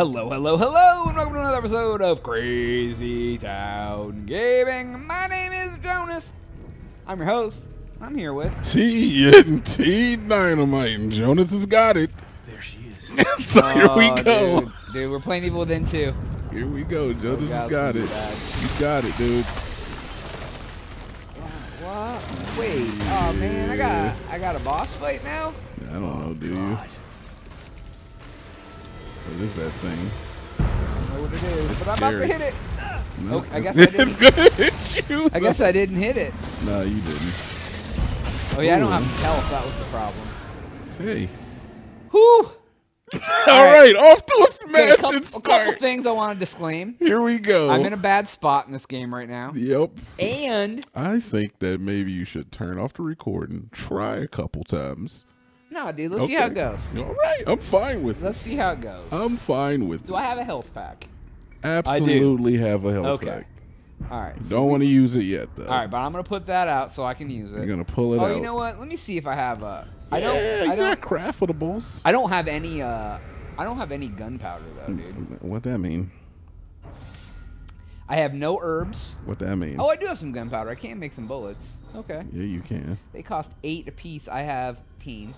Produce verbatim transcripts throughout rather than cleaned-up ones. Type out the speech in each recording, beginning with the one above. Hello, hello, hello, and welcome to another episode of Crazy Town Gaming. My name is Jonas. I'm your host. I'm here with T N T Dynamite, and Jonas has got it. There she is. So oh, here we go. Dude, dude, we're playing Evil Within two. Here we go. Jonas oh, has got it. Bad. You got it, dude. What? Wait. Oh man, I got I got a boss fight now. I don't oh, know, do you? What is that thing? I don't know what it is, it's but scary. I'm about to hit it. No. Okay, I guess I didn't. It's gonna hit you. I guess I didn't hit it. No, you didn't. Oh yeah, ooh. I don't have health. That was the problem. Hey. Whew. All, All right. right, off to a smash okay, and start. A couple things I want to disclaim. Here we go. I'm in a bad spot in this game right now. Yep. And I think that maybe you should turn off the recording. Try a couple times. No, dude. Let's okay. see how it goes. All right. I'm fine with Let's it. Let's see how it goes. I'm fine with do it. Do I have a health pack? Absolutely have a health okay. pack. All right. So don't want to use it yet, though. All right, but I'm going to put that out so I can use it. You're going to pull it oh, out. Oh, you know what? Let me see if I have a... Yeah, I don't, I don't, craftables. I don't have any, uh, I don't have any gunpowder, though, dude. What that mean? I have no herbs. What that mean? Oh, I do have some gunpowder. I can make some bullets. Okay. Yeah, you can. They cost eight a piece. I have eighteen.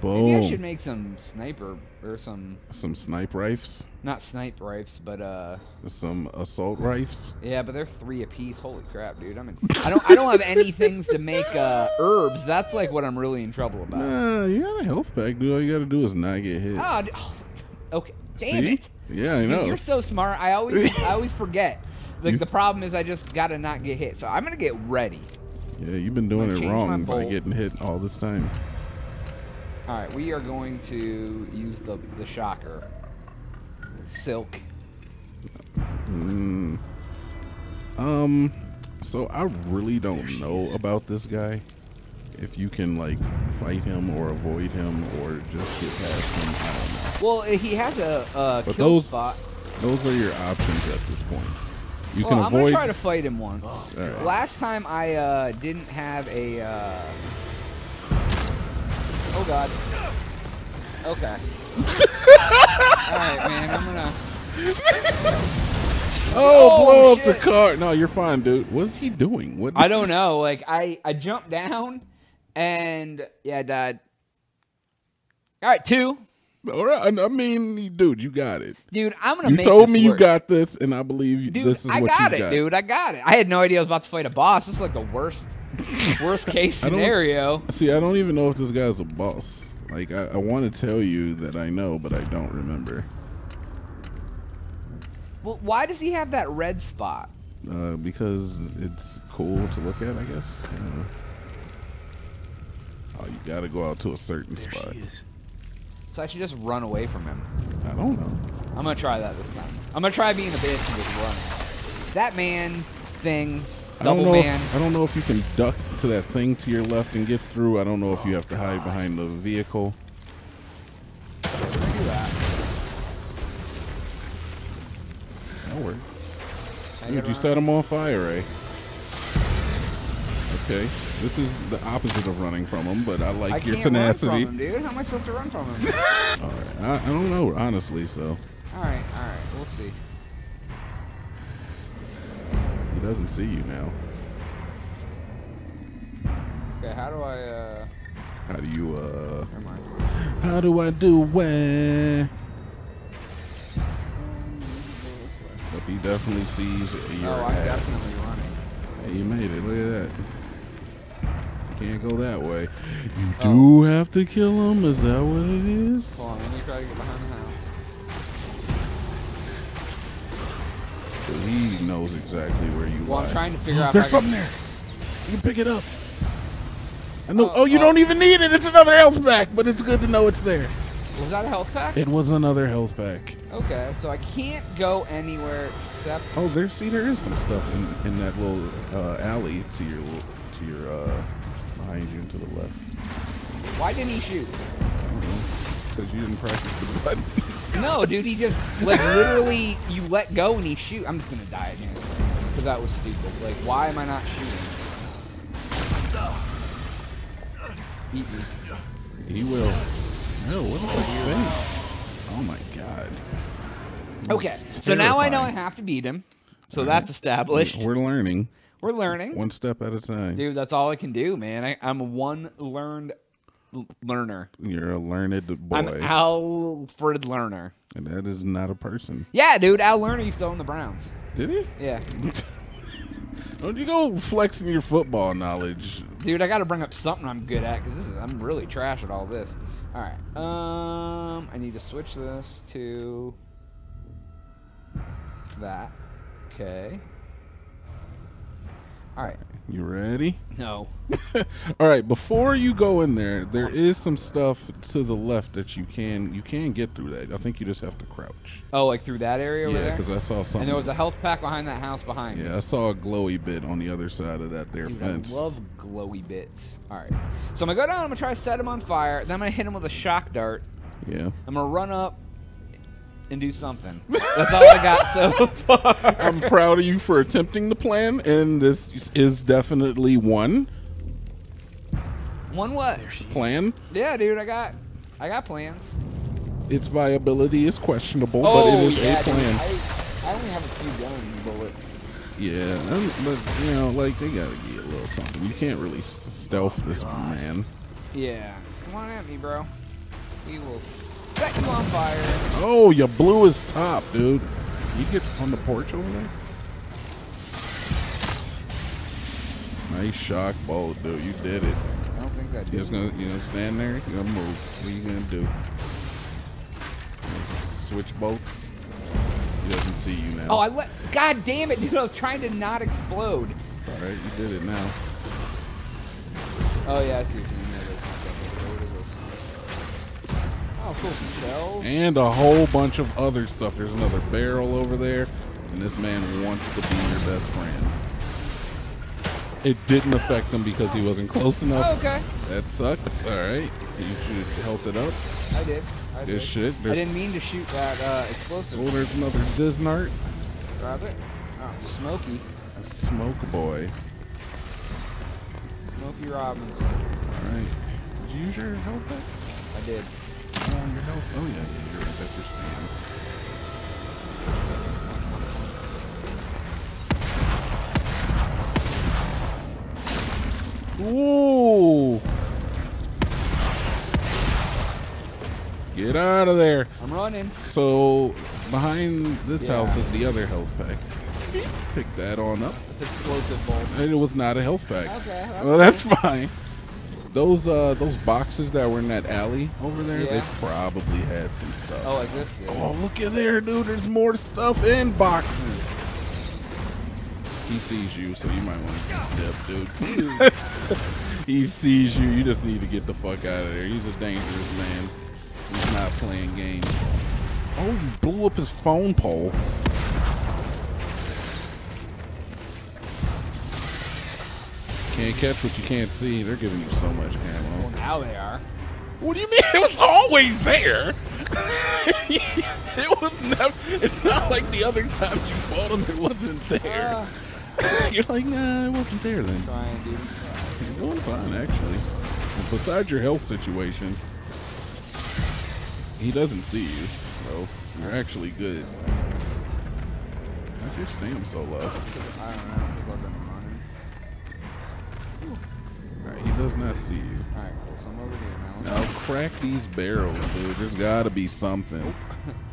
Boom. Maybe I should make some sniper or some... Some snipe rifes? Not snipe rifes, but, uh... some assault rifes? Yeah, but they're three a piece. Holy crap, dude. I mean, I don't I don't have any things to make uh, herbs. That's, like, what I'm really in trouble about. Nah, you got a health pack, dude. All you got to do is not get hit. Oh, oh okay. Damn See? it. Yeah, I dude, know. You're so smart. I always, I always forget. Like, you... the problem is I just got to not get hit. So I'm going to get ready. Yeah, you've been doing it wrong by getting hit all this time. All right, we are going to use the, the shocker. Silk. Mm. Um, so I really don't know is. about this guy. If you can, like, fight him or avoid him or just get past him, I don't know. Well, he has a, a but kill those, spot. Those are your options at this point. You well, can I'm avoid... I'm going to try to fight him once. Oh, right. Last time I uh, didn't have a... Uh... Oh god. Okay. Alright, man, I'm gonna. Oh, oh blow shit. up the car. No, you're fine, dude. What's he doing? What? I don't know. Like, I, I jumped down and, yeah, I died. Alright, two. Alright, I mean, dude, you got it. Dude, I'm gonna you make this You told me work. you got this, and I believe you, dude, this is I what got you it, got. Dude, I got it. I had no idea I was about to fight a boss. This is like the worst. Worst case scenario. I see, I don't even know if this guy's a boss. Like, I, I want to tell you that I know, but I don't remember. Well, why does he have that red spot? Uh, because it's cool to look at, I guess. Uh, oh, you got to go out to a certain there spot. She is. So I should just run away from him. I don't know. I'm going to try that this time. I'm going to try being a bitch and just run. That man thing... Double I don't know man. If, I don't know if you can duck to that thing to your left and get through. I don't know if you have to God. hide behind the vehicle. Look at that. That'll work. Dude, you set him on fire, eh? Okay. This is the opposite of running from him, but I like I your can't tenacity. Run from him, dude. How am I supposed to run from him? All right. I, I don't know, honestly, so. All right. All right. We'll see. Doesn't see you now. Okay, how do I uh how do you uh never mind. How do I do where but he definitely sees your oh, I'm ass. definitely running. Hey, you made it, look at that. You can't go that way. You do oh. have to kill him, is that what it is? Hold on, let me try to get behind the house. He knows exactly where you are. Well, lie. I'm trying to figure out. There's something there. You can pick it up. I know. Oh, oh you oh. don't even need it. It's another health pack, but it's good to know it's there. Was that a health pack? It was another health pack. Okay, so I can't go anywhere except. Oh, there's see, there is some stuff in, in that little uh, alley to your to your uh, behind you and to the left. Why didn't he shoot? I don't know. Because you didn't practice the button. No, dude, he just, like, literally, you let go and he shoot. I'm just going to die again. Because that was stupid. Like, why am I not shooting? Eat me. He will. No, what is that thing? Oh, my God. Okay, so now I know I have to beat him. So all that's right. established. We're learning. We're learning. One step at a time. Dude, that's all I can do, man. I, I'm one learned learner. You're a learned boy. I'm Alfred Lerner. And that is not a person. Yeah, dude. Al Lerner used to own the Browns. Did he? Yeah. Don't you go flexing your football knowledge. Dude, I got to bring up something I'm good at because this is I'm really trash at all this. All right. Um, I need to switch this to that. Okay. All right. You ready? No. All right. Before you go in there, there is some stuff to the left that you can you can get through that. I think you just have to crouch. Oh, like through that area over there? Yeah, because I saw something. And there was a health pack behind that house behind me. Yeah, I saw a glowy bit on the other side of that there Dude, fence. I love glowy bits. All right. So I'm going to go down. I'm going to try to set him on fire. Then I'm going to hit him with a shock dart. Yeah. I'm going to run up and do something. That's all I got so far. I'm proud of you for attempting the plan, and this is definitely one. One what? Plan? Yeah, dude, I got, I got plans. Its viability is questionable, oh, but it is yeah, a plan. Dude, I, I only have a few gun bullets. Yeah, I'm, but you know, like they gotta get a little something. You can't really stealth oh, this gosh. man. Yeah, come on at me, bro. We will. Set you on fire. Oh, you blew his top, dude. You get on the porch over there? Nice shock bolt, dude. You did it. I don't think I did. You're just gonna, you know, stand there. You're gonna move. What are you gonna do? Switch bolts. He doesn't see you now. Oh, I let. God damn it, dude! I was trying to not explode. It's all right. You did it now. Oh yeah, I see what you mean. Oh, cool. Some shells. And a whole bunch of other stuff. There's another barrel over there, and this man wants to be your best friend. It didn't affect him because he wasn't close enough. Oh, okay. That sucks. All right. You should have helped it up. I did. I this did. Shit. There's I didn't mean to shoot that uh, explosive. Oh, there's another Disnart. Grab it. Oh, Smokey. A smoke boy. Smokey Robinson. All right. Did you use your help back? I did. Um, your health. Oh, yeah, yeah, you're right. That's your stand. Ooh! Get out of there. I'm running. So, behind this yeah. house is the other health pack. Pick that on up. It's explosive bolt. And it was not a health pack. Okay. Well, okay. That's fine. Those uh, those boxes that were in that alley over there, yeah. they probably had some stuff. Oh, like this? Yeah. Oh, look at there, dude. There's more stuff in boxes. He sees you, so you might want to just dip, dude. He sees you. You just need to get the fuck out of there. He's a dangerous man. He's not playing games. Oh, you blew up his phone pole. Can't catch what you can't see. They're giving you so much ammo. Well, now they are. What do you mean? It was always there. It was never. It's not like the other times you fought them, it wasn't there. Uh, You're like, nah, it wasn't there then. Fine, dude. You're doing fine, actually. Besides your health situation, he doesn't see you, so you're actually good. Why's your stamina so low? I don't know. It's like he does not see you. All right, well, so I'm over here now. Now crack these barrels, dude. There's got to be something.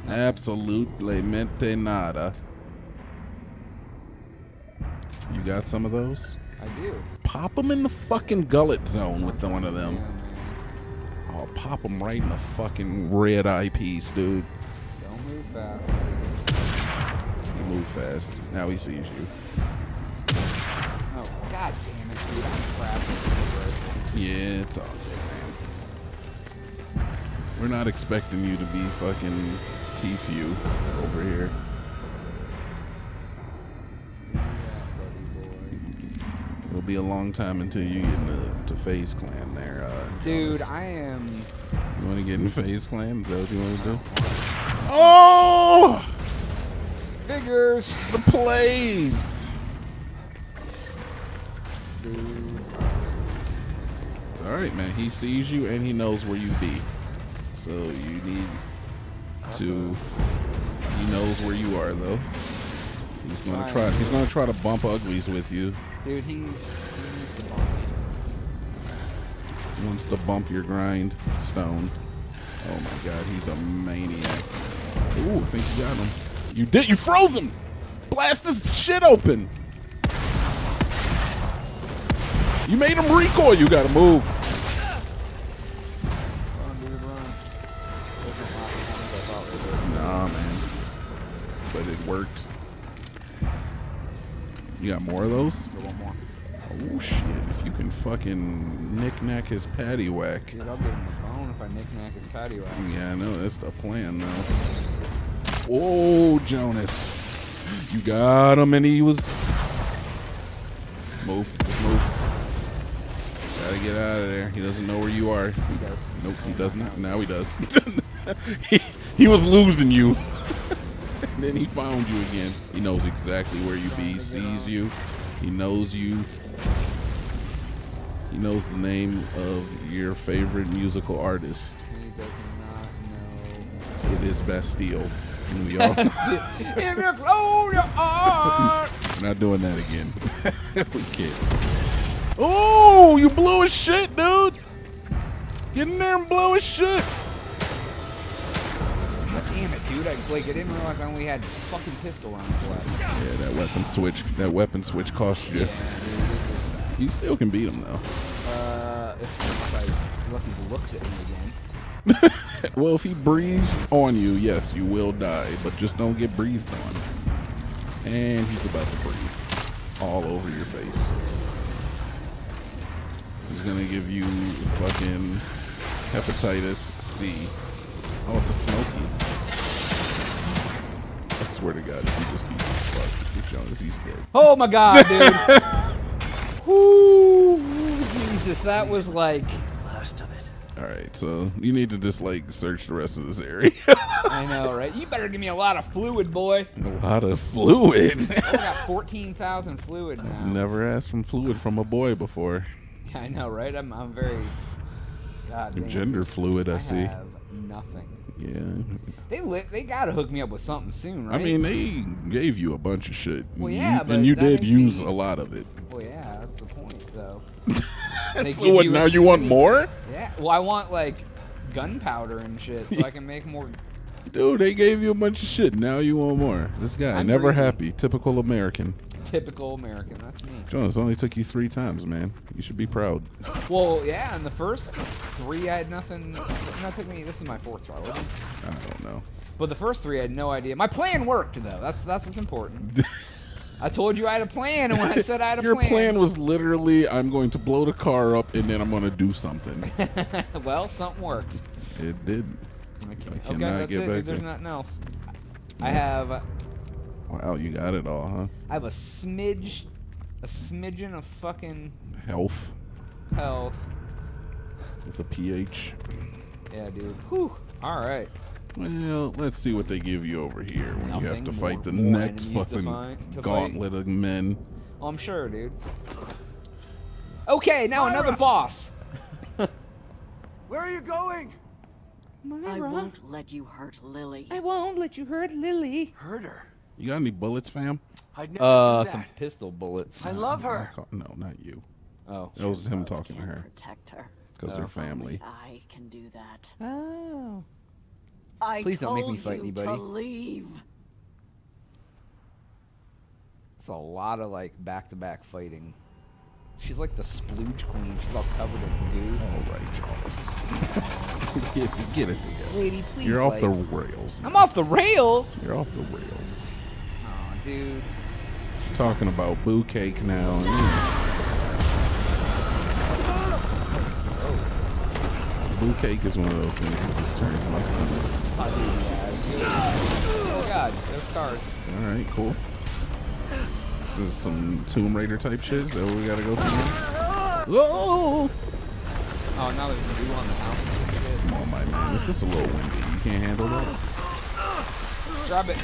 Absolutely mente nada. You got some of those? I do. Pop them in the fucking gullet zone with one of them. Yeah, I'll pop them right in the fucking red eyepiece, dude. Don't move fast. You move fast. Now he sees you. Oh, God damn it, dude. I'm crap. Yeah, it's all good, man. We're not expecting you to be fucking T F U over here. It'll be a long time until you get into FaZe Clan there. Uh, Dude, Jonas. I am... You want to get in FaZe Clan? Is that what you want to do? Oh! Figures! The plays! Dude. All right, man. He sees you and he knows where you be, so you need to He knows where you are though. He's gonna All try. Right. He's gonna try to bump uglies with you. Dude, he, he needs to bump. He wants to bump your grind stone. Oh my God, he's a maniac. Ooh, I think you got him. You did. You froze him. Blast this shit open. You made him recoil. You gotta move. Nah, man. But it worked. You got more of those? I want more. Oh shit! If you can fucking knick-knack his paddywhack. Dude, I'll get him the phone if I knick-knack his paddywhack. Yeah, I know. That's the plan now. Oh, Jonas. You got him, and he was. Move, just move. Gotta get out of there. He doesn't know where you are. He does. Nope, he does not. Now he does. he, he was losing you. And then he found you again. He knows exactly where you be. He sees you. He knows you. He knows the name of your favorite musical artist. He does not know. It is Bastille. And we all We're not doing that again. We can't. Oh, you blew as shit, dude. Get in there and blow as shit. God damn it, dude. I like I didn't realize I only had fucking pistol rounds left. Yeah, that weapon switch that weapon switch cost you. Yeah, dude, you still can beat him though. Uh if I, unless he looks at me again. Well, if he breathes on you, yes, you will die, but just don't get breathed on. And he's about to breathe all over your face. He's gonna give you fucking hepatitis C. Oh, it's a Smokey. I swear to God, if he just beats this fuck, Jonas, he's dead. Oh my God, dude. Ooh, Jesus, that was like last of it. All right, so you need to just like search the rest of this area. I know, right? You better give me a lot of fluid, boy. A lot of fluid. I got fourteen thousand fluid now. I've never asked for fluid from a boy before. I know, right? I'm, I'm very. God damn. Gender fluid, I, I see. Have nothing. Yeah. They lit. They gotta hook me up with something soon, right? I mean, they gave you a bunch of shit. Well, yeah, you, but and you did use me. a lot of it. Well, yeah, that's the point, though. So what, you now you want more? Yeah. Well, I want like gunpowder and shit, so I can make more. Dude, they gave you a bunch of shit. Now you want more. This guy I'm never really happy. Typical American. Typical American. That's me. Jonas, only took you three times, man. You should be proud. Well, yeah. And the first three, I had nothing. Not took me. This is my fourth try. Wasn't it? I don't know. But the first three, I had no idea. My plan worked though. That's that's what's important. I told you I had a plan, and when I said I had a Your plan... Your plan was literally, I'm going to blow the car up, and then I'm going to do something. Well, something worked. It did. I, can't, I cannot okay, that's get it. Back There's there. nothing else. I have... Wow, you got it all, huh? I have a smidge... A smidgen of fucking... Health. Health. With a P H. Yeah, dude. Whew. All right. Well, let's see what they give you over here when Nothing you have to more, fight the next fucking fight, gauntlet of men. Oh, I'm sure, dude. Okay, now Myra. another boss. Where are you going? Myra. I won't let you hurt Lily. I won't let you hurt Lily. Hurt her? You got any bullets, fam? I'd never uh, do that. Some pistol bullets. I love her. No, not you. Oh. That was him talking to her. Protect her. Because oh. they're family. I can do that. Oh. I Please don't make me fight anybody. It's a lot of like back-to-back fighting. She's like the splooge queen. She's all covered in goo. All right, Charles. Yes, we get it together. Lady, please. You're off like... the rails. Man. I'm off the rails. You're off the rails. Oh, dude. She's talking about boo cake now. No! Oh. Boo cake is one of those things that just turns my stomach. Oh God, those cars. All right, cool. This is some Tomb Raider type shit. So we gotta go through. Oh! Oh, now there's dew on the house. Come on, my man. It's just a little windy. You can't handle that. Drop it.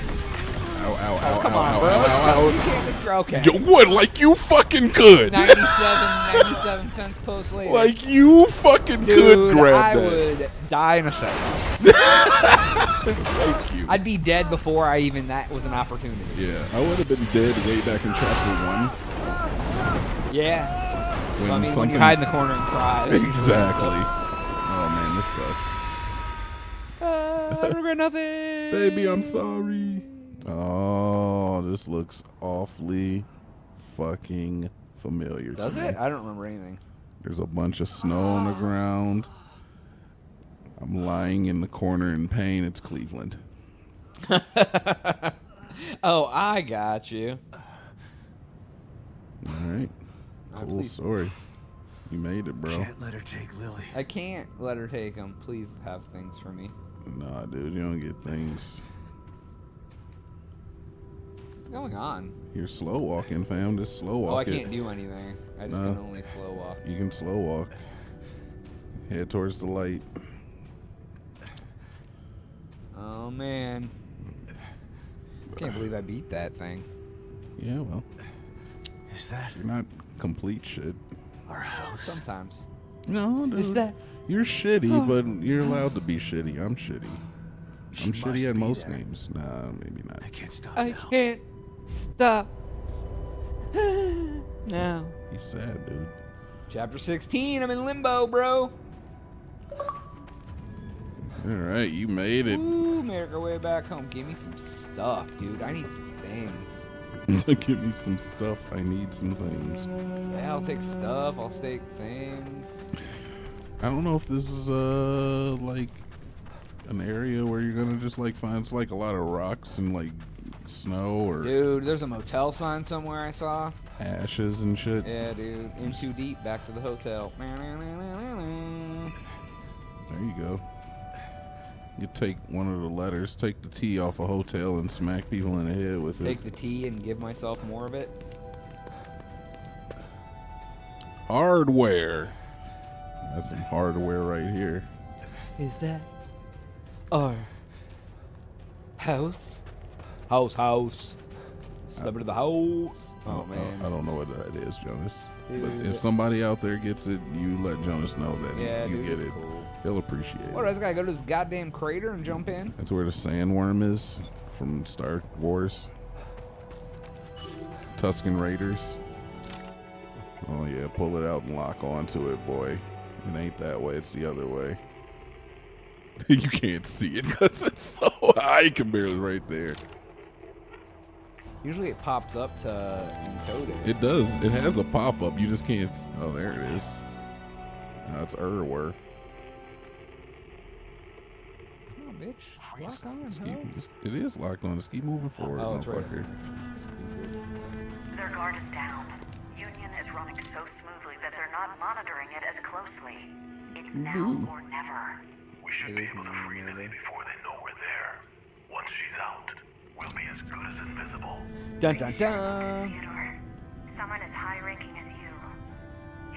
Ow, ow, ow, oh, come ow, on, ow, bro. Ow, ow, you can't just grow, okay. You would, like you fucking could. ninety-seven, ninety-seven fence post later. Like you fucking Dude, could grab I that. I would die in a second. Thank you. I'd be dead before I even, that was an opportunity. Yeah, I would have been dead way back in chapter one. Yeah. When, I mean, something... when you hide in the corner and cry. Exactly. Oh, man, this sucks. Uh, I regret nothing. Baby, I'm sorry. Oh, this looks awfully fucking familiar Does to it? me. Does it? I don't remember anything. There's a bunch of snow on the ground. I'm lying in the corner in pain. It's Cleveland. Oh, I got you. All right. Cool story. You made it, bro. Can't let her take Lily. I can't let her take him. Please have things for me. Nah, dude, you don't get things. What's going on? You're slow walking, fam. Just slow walk. Oh, I it. can't do anything. I just nah, can only slow walk. You can slow walk. Head towards the light. Oh man. I can't believe I beat that thing. Yeah, well. Is that? You're not complete shit. Our house. Sometimes. No, dude. Is that? You're shitty, oh, but you're allowed to be shitty. I'm shitty. She I'm shitty at most there. games. Nah, maybe not. I can't stop. I now. can't stop. Now. He's sad, dude. Chapter sixteen. I'm in limbo, bro. All right, you made it. Ooh, make our way back home. Give me some stuff, dude. I need some things. Give me some stuff. I need some things. Yeah, I'll take stuff. I'll take things. I don't know if this is uh like an area where you're gonna just like find it's like a lot of rocks and like snow or. Dude, there's a motel sign somewhere I saw. Ashes and shit. Yeah, dude. In too deep. Back to the hotel. There you go. You take one of the letters, take the T off a hotel, and smack people in the head with it. Take the T and give myself more of it. Hardware. That's some hardware right here. Is that our house? House, house. Step into the house. Oh, man. I don't know what that is, Jonas. Dude. But if somebody out there gets it, you let Jonas know that yeah, you dude, get it. Cool. He'll appreciate it. What, I just gotta go to this goddamn crater and jump in? That's where the sandworm is from Star Wars. Tusken Raiders. Oh, yeah, pull it out and lock onto it, boy. It ain't that way, it's the other way. You can't see it because it's so high. You can barely right there. Usually it pops up to encode it. It does. It has a pop-up. You just can't... Oh, there it is. That's Erwar. Come on, bitch. Lock on, huh? It is locked on. Just keep moving forward, oh, motherfucker. Right here. Their guard is down. Union is running so smoothly that they're not monitoring it as closely. It's now Ooh. or never. We should be able to free Lily before they know we're there. Once she's out, we'll be as good as invisible. Dun dun dun. Computer. Someone as high-ranking as you.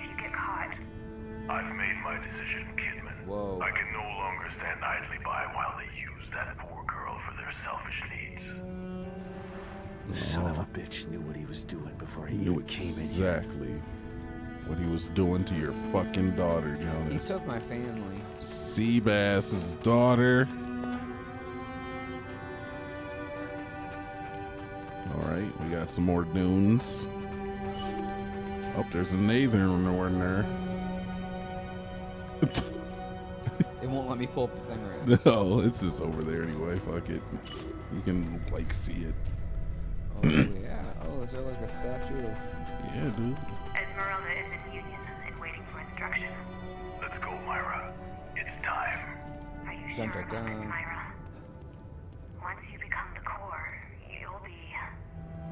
If you get caught, I've made my decision, Kidman. Whoa. I can no longer stand idly by while they use that poor girl for their selfish needs. The son oh. of a bitch knew what he was doing before he knew even came in here. Exactly. What he was doing to your fucking daughter, Jonas. He took my family. Seabass's daughter. Alright, we got some more dunes. Oh, there's an Nathan in there. It won't let me pull up the thing right. No, it's just over there anyway. Fuck it. You can, like, see it. Oh, yeah. Oh, is there, like, a statue? Of... Yeah, dude. Esmeralda is in Union and waiting for instruction. Let's go, Myra. It's time. Are you dun, sure dun, dun. About this, Myra? Once you become the core, you'll be...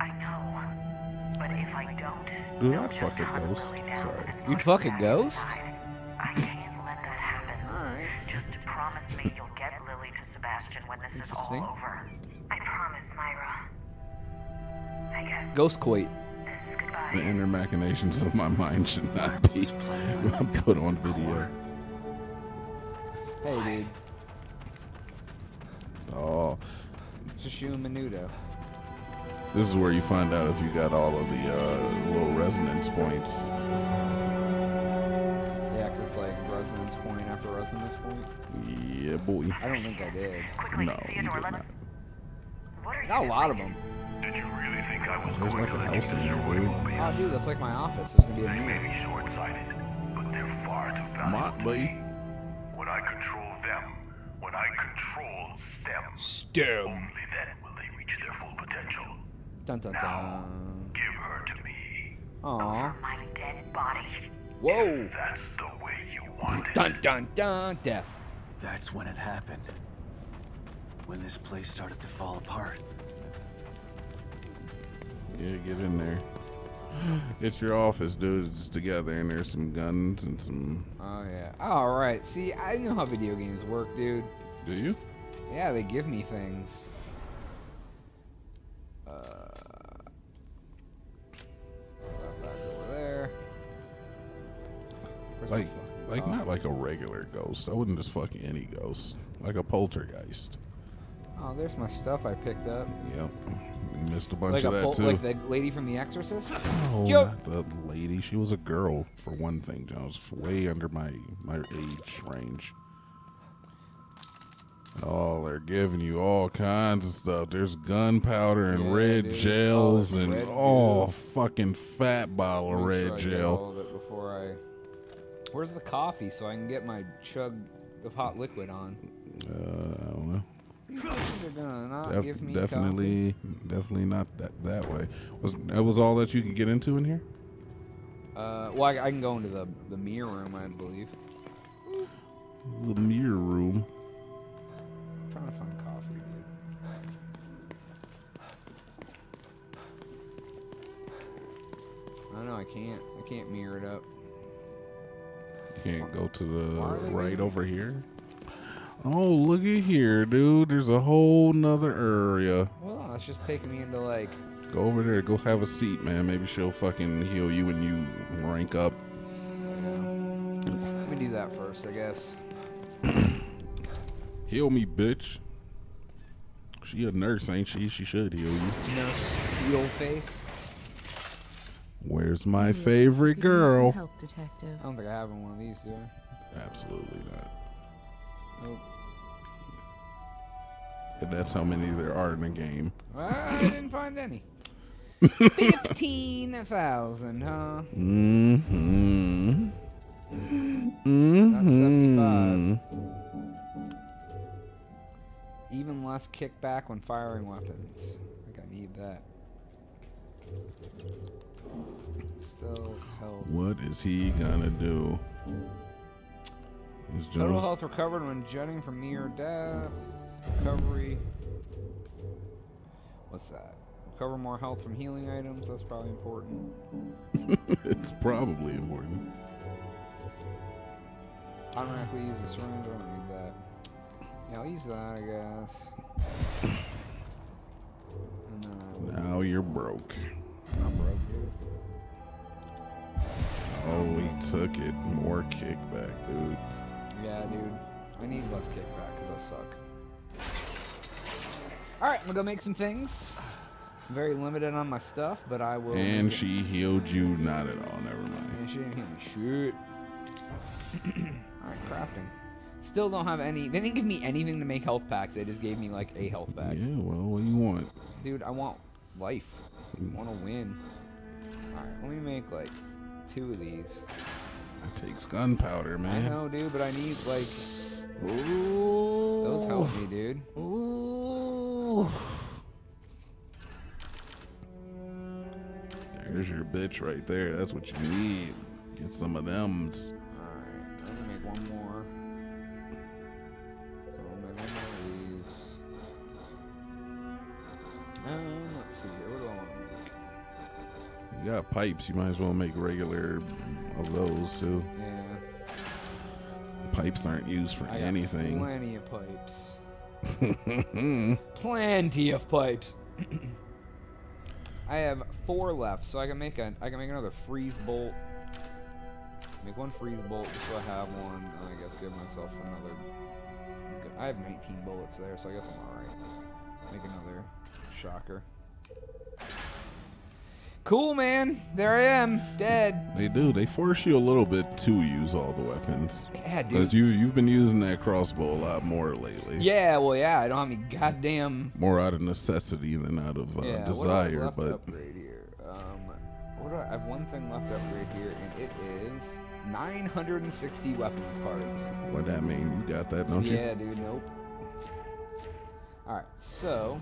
I know, but if I don't, dude, I'd fuck a ghost. Sorry. You'd fuck a ghost? I can't let that happen. All right. Just promise me you'll get Lily to Sebastian when this is all over. I promise, Myra. I guess. Ghost Quaid. This is goodbye. The inner machinations of my mind should not be put on video. Hey, dude. Oh. Just you and Menudo. This is where you find out if you got all of the uh, little resonance points. Yeah, because it's like resonance point after resonance point. Yeah, boy. I don't think I did. Quickly, no, you did not. Got a lot of them. Did you really think I was There's going like to let you answer your way? Oh, dude, that's like my office. There's gonna be a mirror. They may be short-sighted, but they're far too valuable. When I control them, when I control STEM, STEM. Only then will they reach their full potential. Dun, dun, dun. Now, give her to me. Aww. My dead body. Whoa. If that's the way you want it. Dun dun dun. Death. That's when it happened. When this place started to fall apart. Yeah, get in there. It's your office, dudes, together, and there's some guns and some... Oh, yeah. All right. See, I know how video games work, dude. Do you? Yeah, they give me things. Uh... Back over there. Where's like, like oh. Not like a regular ghost. I wouldn't just fuck any ghost. Like a poltergeist. Oh, there's my stuff I picked up. Yep. We missed a bunch like of a that, too. Like the lady from The Exorcist? Oh, Yo. Not the lady. She was a girl, for one thing, John. I was way under my, my age range. Oh, they're giving you all kinds of stuff. There's gunpowder and yeah, red dude. gels oh, and, red oh, gel. fucking fat bottle of red sure gel. All of it before I... Where's the coffee so I can get my chug of hot liquid on? Uh, I don't know. These things are gonna not Def give me definitely, coffee. definitely not that that way. Was that was all that you could get into in here? Uh, well, I, I can go into the the mirror room, I believe. The mirror room. I'm trying to find coffee, dude. I know I can't. I can't mirror it up. You can't go to the right over here. Oh, look at here, dude. There's a whole nother area. Well, it's just taking me into, like... Go over there. Go have a seat, man. Maybe she'll fucking heal you when you rank up. Let me do that first, I guess. Heal me, bitch. She a nurse, ain't she? She should heal you. Nurse. Heal face. Where's my favorite girl? Help, detective. I don't think I have one of these, do I? Absolutely not. Nope. And that's how many there are in the game. Well, I didn't find any. fifteen thousand, huh? Mm-hmm. Mm-hmm. Not seventy-five. Even less kickback when firing weapons. I think I need that. Still held. What is he gonna do? Total health recovered when jetting from near death. Recovery. What's that? Recover more health from healing items. That's probably important. It's probably important. Automatically use the syringe. I don't need that. Yeah, I'll use that, I guess. And then I now know. You're broke. I'm broke, dude. Oh, he took it. More kickback, dude. Yeah, dude. I need less kickback because I suck. Alright, I'm gonna go make some things. I'm very limited on my stuff, but I will. And she healed you? Not at all. Never mind. And she didn't heal me. Shit. Alright, crafting. Still don't have any. They didn't give me anything to make health packs. They just gave me, like, a health pack. Yeah, well, what do you want? Dude, I want life. I want to win. Alright, let me make, like, two of these. That takes gunpowder, man. I know, dude, but I need, like... Ooh. Those help me, dude. Ooh. There's your bitch right there. That's what you need. Get some of them's. Alright, I'm gonna make one more. So I'll make one more of these. Um, let's see. What do I want to make? You got pipes. You might as well make regular... of those too. Yeah. Pipes aren't used for I anything. Plenty of pipes. Plenty of pipes. I have four left, so I can make a. I can make another freeze bolt. Make one freeze bolt, so I have one. And I guess give myself another. I have nineteen bullets there, so I guess I'm all right. Make another shocker. cool, man. There I am, dead. They do. They force you a little bit to use all the weapons. Yeah, dude. Because you, you've been using that crossbow a lot more lately. Yeah, well, yeah. I don't have any goddamn... More out of necessity than out of uh, yeah, desire, what do I have left but... upgrade here? Um, what do I, I have one thing left to upgrade here, and it is nine hundred sixty weapon parts. What that mean? You got that, don't you? Yeah, dude. Nope. All right, so...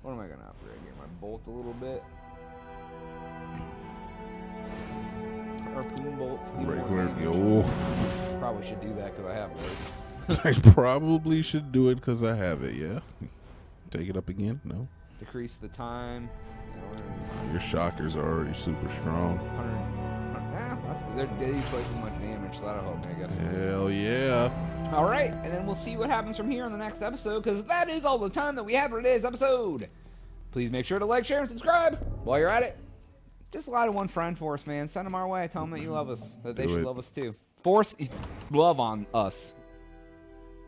What am I going to upgrade here? My bolt a little bit. Harpoon bolts. Regular. Yo. Probably should do that because I have those. I probably should do it because I have it, yeah. Take it up again? No. Decrease the time. Yeah, your shockers are already super strong. one hundred, one hundred, ah, that's good. They're dead twice as much damage, so that'll help me, I guess. Hell yeah. All right, and then we'll see what happens from here on the next episode, because that is all the time that we have for today's episode. Please make sure to like, share, and subscribe. While you're at it, just lie to one friend for us, man. Send them our way. Tell them that you love us, that they Do should it. love us too. Force love on us.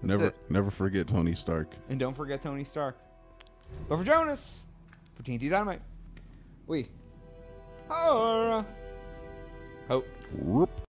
Never, never forget Tony Stark. And don't forget Tony Stark. But for Jonas, for T N T Dynamite, we are... Hope. Whoop.